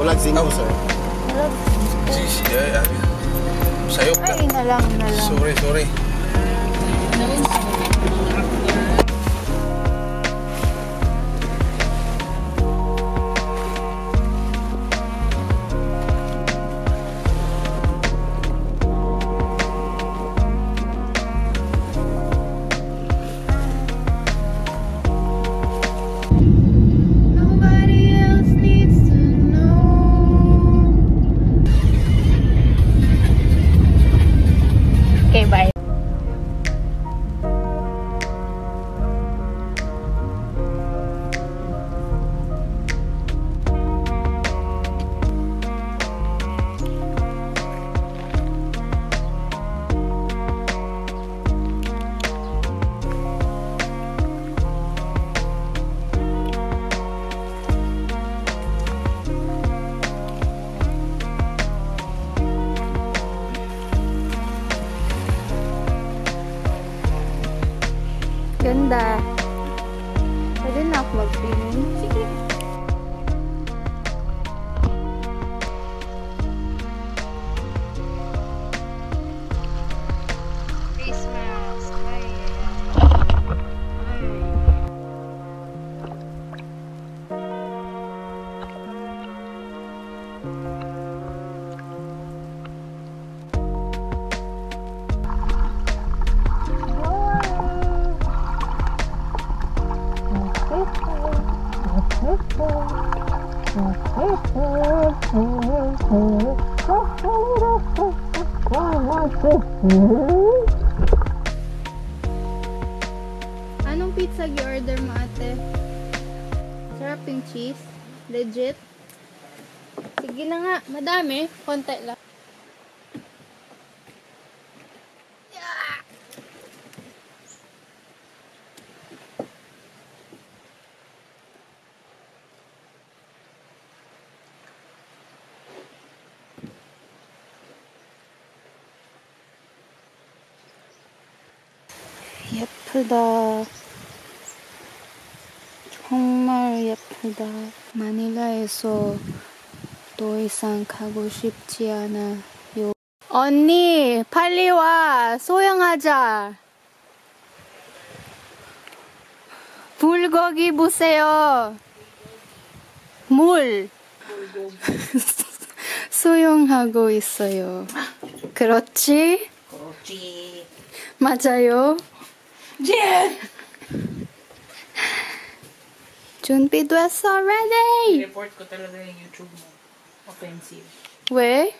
Relaxing ako, sir. Sayop ka. Ay, nalang. Sorry. Ganda. Pwede na ako mag-filming. Sige. Face mask. Ay. Anong pizza gi-order mo, ate? Sarap yung cheese. Legit. Sige na nga. Madami. Konti lang. 예쁘다. 정말 예쁘다. 마닐라에서 더 이상 가고 싶지 않아. 언니, 빨리 와. 소영하자. 불고기 보세요. 물. 소영하고 있어요. 그렇지? 맞아요. Yeah. 준비됐어 already. Report ko talaga yung YouTube mo. Offensive. Where?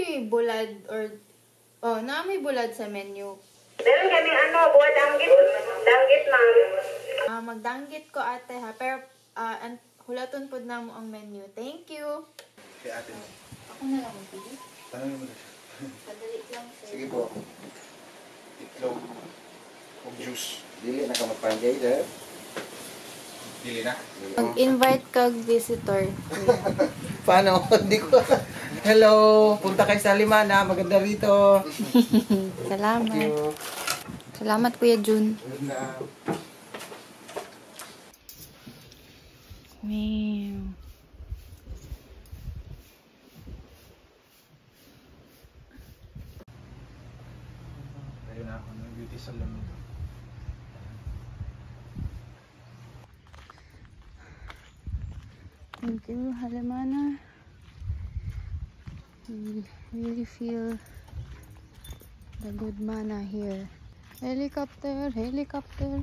may bulad or na may bulad sa menu? Meron kami buwan danggit. Danggit, ma'am. Magdanggit ko ate ha, pero hulaton po na mo ang menu. Thank you. Okay, ate. Ako na lang pili. Tanong mo na siya. Padali lang sir. Sige po. Itlog o juice. Dili na ka magpanday dahil. Dili na. Mag-invite kag visitor. Paano? Hindi ko. Hello! Punta kayo sa Limana. Maganda rito. Salamat. Salamat Kuya Jun. Meow. Ayun na ako ng beauty salon nito. Thank you, Halimana. We really feel the good mana here. Helicopter, helicopter.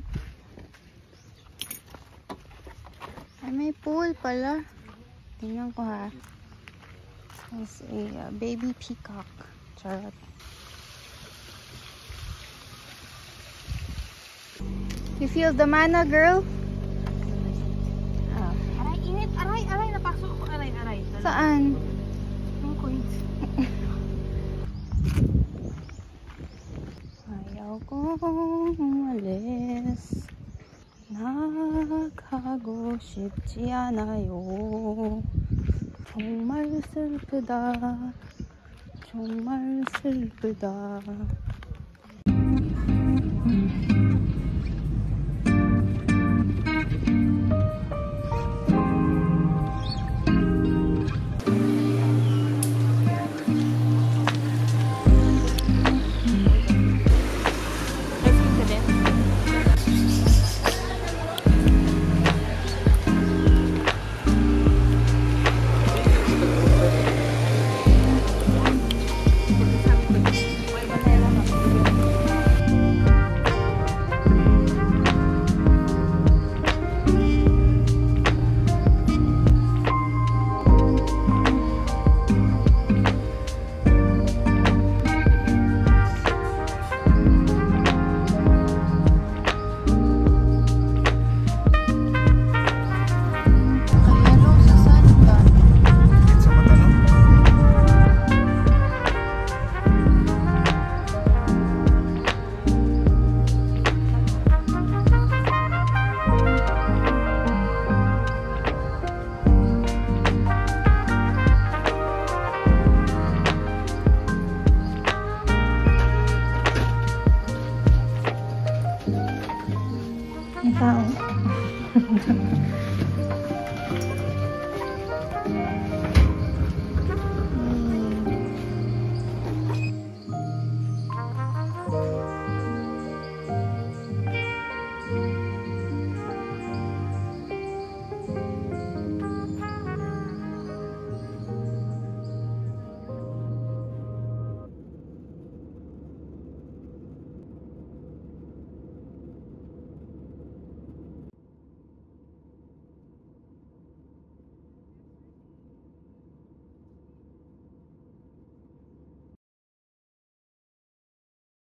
Ay, may pool pala. Tingnan ko ha. It's a baby peacock. Charot. You feel the mana, girl? Ah. Aray, init. Aray, aray. Napasok ko. Aray, aray. Saan? Yung coins. Ayaw ko umalis. 나가고 싶지 않아요. 정말 슬프다. 정말 슬프다.